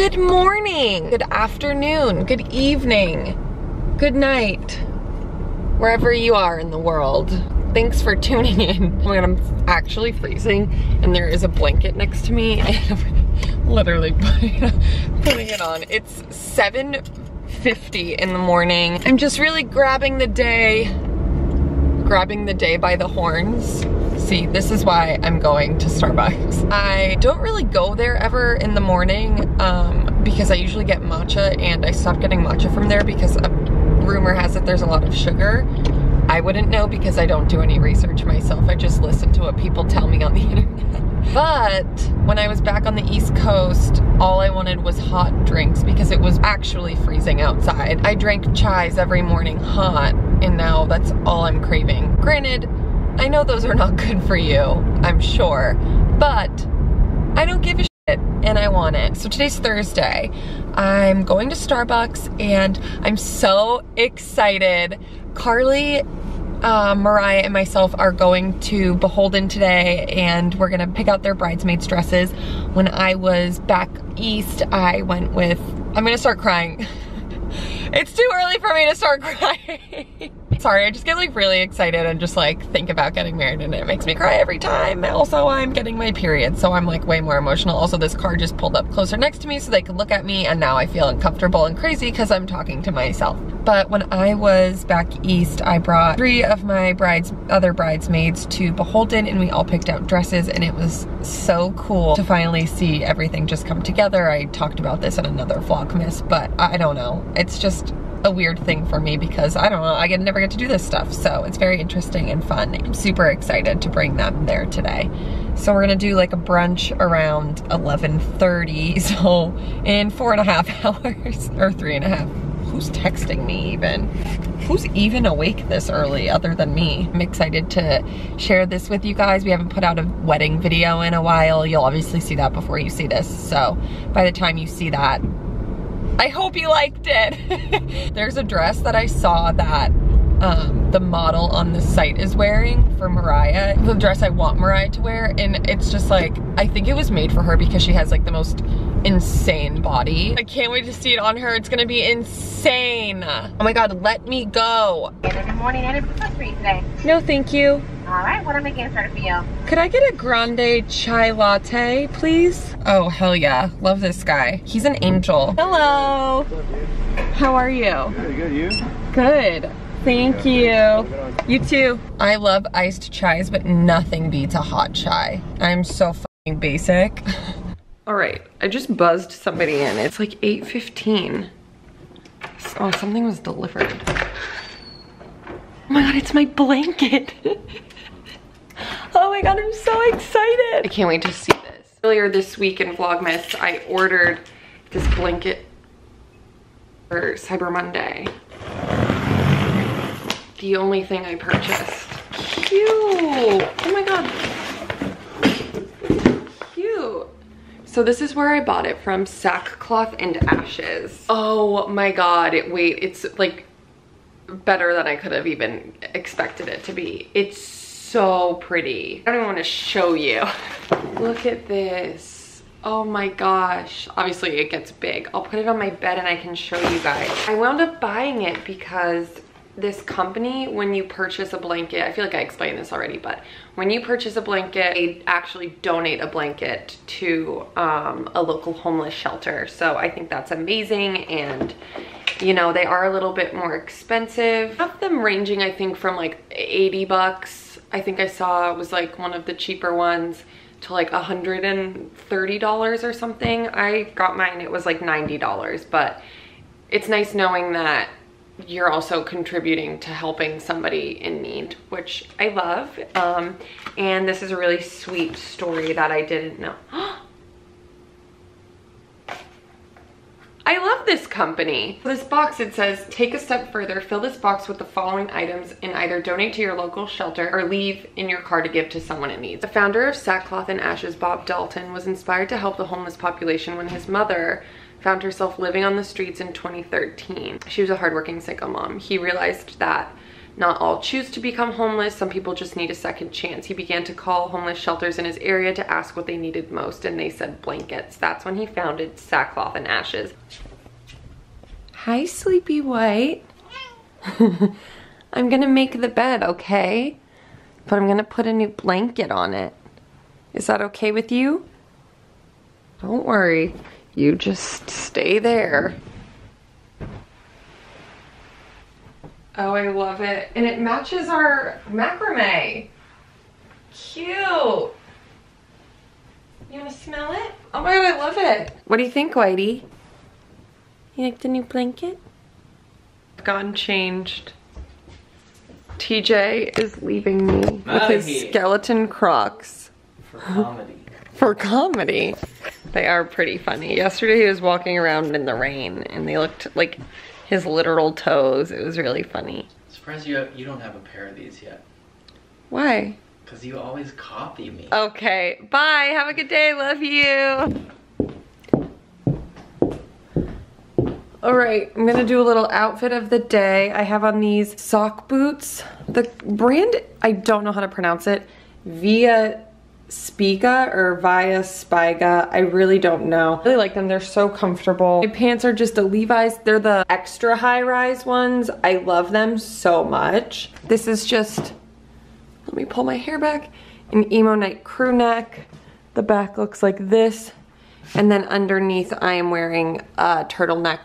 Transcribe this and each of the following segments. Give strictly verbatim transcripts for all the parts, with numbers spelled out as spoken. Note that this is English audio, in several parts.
Good morning, good afternoon, good evening, good night, wherever you are in the world. Thanks for tuning in. Oh my God, I'm actually freezing and there is a blanket next to me and I'm literally putting it on. It's seven fifty in the morning. I'm just really grabbing the day, grabbing the day by the horns. See, this is why I'm going to Starbucks. I don't really go there ever in the morning um, because I usually get matcha, and I stopped getting matcha from there because a rumor has it there's a lot of sugar. I wouldn't know because I don't do any research myself. I just listen to what people tell me on the internet. But when I was back on the East Coast, all I wanted was hot drinks because it was actually freezing outside. I drank chais every morning hot, and now that's all I'm craving. Granted, I know those are not good for you, I'm sure, but I don't give a shit and I want it. So today's Thursday. I'm going to Starbucks and I'm so excited. Carly, uh, Mariah, and myself are going to Beholden today and we're gonna pick out their bridesmaids dresses. When I was back east, I went with, I'm gonna start crying. It's too early for me to start crying. Sorry, I just get like really excited and just like think about getting married and it makes me cry every time. Also, I'm getting my period, so I'm like way more emotional. Also, this car just pulled up closer next to me so they could look at me, and now I feel uncomfortable and crazy because I'm talking to myself. But when I was back east, I brought three of my brides, other bridesmaids to Beholden, and we all picked out dresses, and it was so cool to finally see everything just come together. I talked about this in another VLOGMAS, but I don't know. It's just a weird thing for me because I don't know, I get, never get to do this stuff, so it's very interesting and fun. I'm super excited to bring them there today. So we're gonna do like a brunch around eleven thirty, so in four and a half hours, or three and a half. Who's texting me even? Who's even awake this early other than me? I'm excited to share this with you guys. We haven't put out a wedding video in a while. You'll obviously see that before you see this, so by the time you see that, I hope you liked it. There's a dress that I saw that um, the model on this site is wearing for Mariah, the dress I want Mariah to wear, and it's just like, I think it was made for her because she has like the most insane body. I can't wait to see it on her. It's gonna be insane. Oh my God, let me go. Good morning, I didn't put three today. No, thank you. All right, what am I getting started for you? Could I get a grande chai latte, please? Oh, hell yeah. Love this guy. He's an angel. Hello. What's up, how are you? Good, good. You? Good. Thank yeah, you. You too. I love iced chais, but nothing beats a hot chai. I'm so fucking basic. All right, I just buzzed somebody in. It's like eight fifteen. Oh, something was delivered. Oh my God, it's my blanket. Oh my God, I'm so excited. I can't wait to see this. Earlier this week in VLOGMAS, I ordered this blanket for Cyber Monday. The only thing I purchased. Cute. Oh my God. Cute. So this is where I bought it from, Sackcloth and Ashes. Oh my God, wait, it's like better than I could have even expected it to be. It's so so pretty. I don't even want to show you. Look at this. Oh my gosh. Obviously it gets big. I'll put it on my bed and I can show you guys. I wound up buying it because this company, when you purchase a blanket, I feel like I explained this already, but when you purchase a blanket, they actually donate a blanket to um, a local homeless shelter. So I think that's amazing, and you know, they are a little bit more expensive. I have them ranging, I think, from like eighty bucks, I think I saw it was like one of the cheaper ones, to like one hundred thirty dollars or something. I got mine, it was like ninety dollars, but it's nice knowing that you're also contributing to helping somebody in need, which I love. Um, and this is a really sweet story that I didn't know. I love this company. This box, it says, take a step further, fill this box with the following items and either donate to your local shelter or leave in your car to give to someone it needs. The founder of Sackcloth and Ashes, Bob Dalton, was inspired to help the homeless population when his mother found herself living on the streets in twenty thirteen. She was a hardworking single mom. He realized that Not all choose to become homeless. Some people just need a second chance. He began to call homeless shelters in his area to ask what they needed most, and they said blankets. That's when he founded Sackcloth and Ashes. Hi, Sleepy White. I'm gonna make the bed, okay? But I'm gonna put a new blanket on it. Is that okay with you? Don't worry, you just stay there. Oh, I love it. And it matches our macrame. Cute. You wanna smell it? Oh my god, I love it. What do you think, Whitey? You like the new blanket? Gotten changed. T J is leaving me Not with his here. skeleton Crocs. For comedy. For comedy. They are pretty funny. Yesterday he was walking around in the rain and they looked like his literal toes. It was really funny. I'm surprised you, have, you don't have a pair of these yet. Why? Because you always copy me. Okay, bye. Have a good day. Love you. All right, I'm gonna do a little outfit of the day. I have on these sock boots. The brand, I don't know how to pronounce it, Via Spiga or Via Spiga. I really don't know. I really like them, they're so comfortable. My pants are just a Levi's. They're the extra high rise ones. I love them so much. This is just, let me pull my hair back, an emo night crew neck. The back looks like this. And then underneath I am wearing a turtleneck.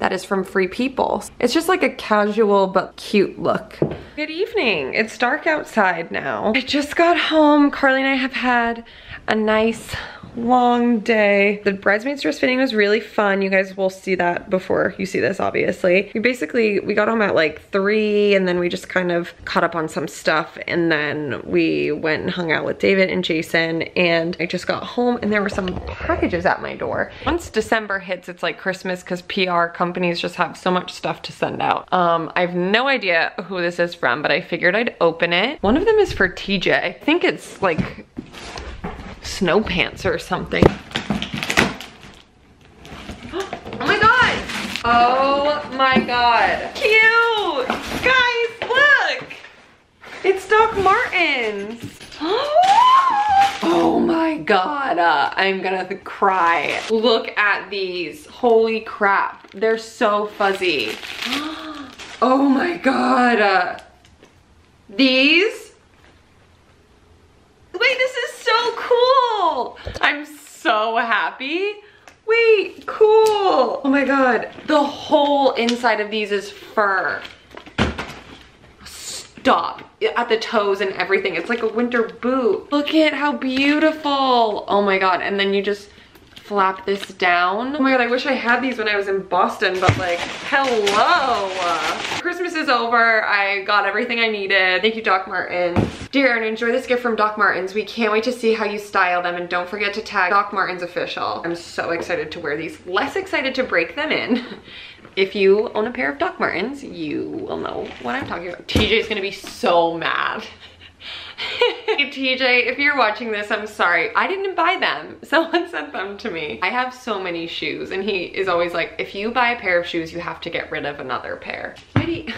That is from Free People. It's just like a casual but cute look. Good evening, it's dark outside now. I just got home, Carly and I have had a nice long day. The bridesmaids dress fitting was really fun. You guys will see that before you see this, obviously. We basically, we got home at like three and then we just kind of caught up on some stuff and then we went and hung out with David and Jason and I just got home and there were some packages at my door. Once December hits, it's like Christmas because P R companies just have so much stuff to send out. Um, I have no idea who this is from, but I figured I'd open it. One of them is for T J. I think it's like snow pants or something. Oh my god! Oh my god. Cute! Guys, look! It's Doc Martens! Oh my god, uh, I'm gonna cry. Look at these. Holy crap. They're so fuzzy. Oh my god. Uh, these? Wait, this is so cool! I'm so happy. Wait, cool! Oh my god, the whole inside of these is fur. Stop. At the toes and everything. It's like a winter boot. Look at how beautiful! Oh my god, and then you just flap this down. Oh my god, I wish I had these when I was in Boston, but like, hello. Christmas is over. I got everything I needed. Thank you, Doc Martens. Dear Erin, enjoy this gift from Doc Martens. We can't wait to see how you style them, and don't forget to tag Doc Martens official. I'm so excited to wear these. Less excited to break them in. If you own a pair of Doc Martens, you will know what I'm talking about. T J's gonna be so mad. Hey, T J, if you're watching this, I'm sorry. I didn't buy them. Someone sent them to me. I have so many shoes, and he is always like, if you buy a pair of shoes, you have to get rid of another pair. Whitey.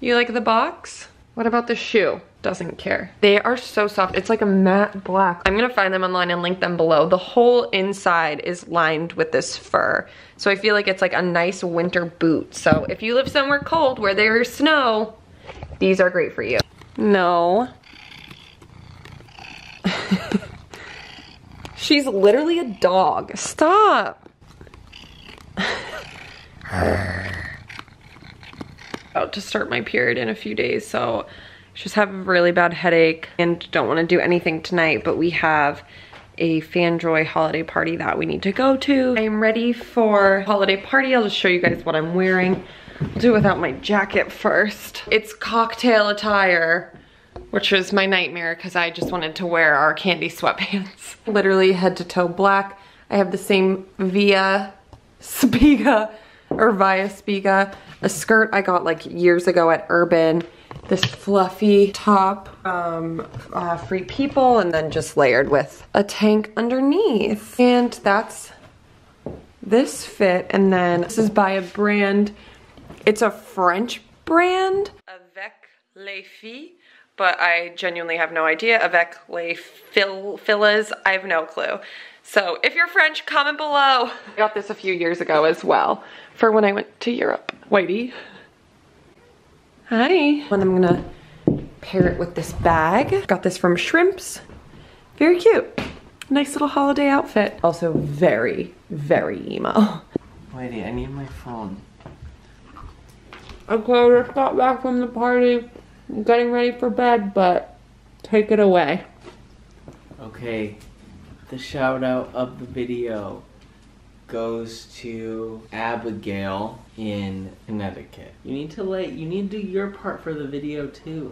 You like the box? What about the shoe? Doesn't care. They are so soft. It's like a matte black. I'm gonna find them online and link them below. The whole inside is lined with this fur. So I feel like it's like a nice winter boot. So if you live somewhere cold where there is snow, these are great for you. No. She's literally a dog. Stop. About to start my period in a few days, so just have a really bad headache and don't want to do anything tonight, but we have a Fanjoy holiday party that we need to go to. I am ready for holiday party. I'll just show you guys what I'm wearing. I'll do without my jacket first. It's cocktail attire, which was my nightmare because I just wanted to wear our candy sweatpants. Literally head to toe black. I have the same Via Spiga or Via Spiga. A skirt I got like years ago at Urban. This fluffy top, um, uh, Free People, and then just layered with a tank underneath. And that's this fit. And then this is by a brand It's a French brand, Avec Les Filles, but I genuinely have no idea. Avec Les Filles, I have no clue. So if you're French, comment below. I got this a few years ago as well for when I went to Europe. Whitey. Hi. And I'm gonna pair it with this bag. Got this from Shrimps. Very cute. Nice little holiday outfit. Also very, very emo. Whitey, I need my phone. Okay, I just got back from the party. I'm getting ready for bed, but take it away. Okay, the shout out of the video goes to Abigail in Connecticut. You need to let you need to do your part for the video too.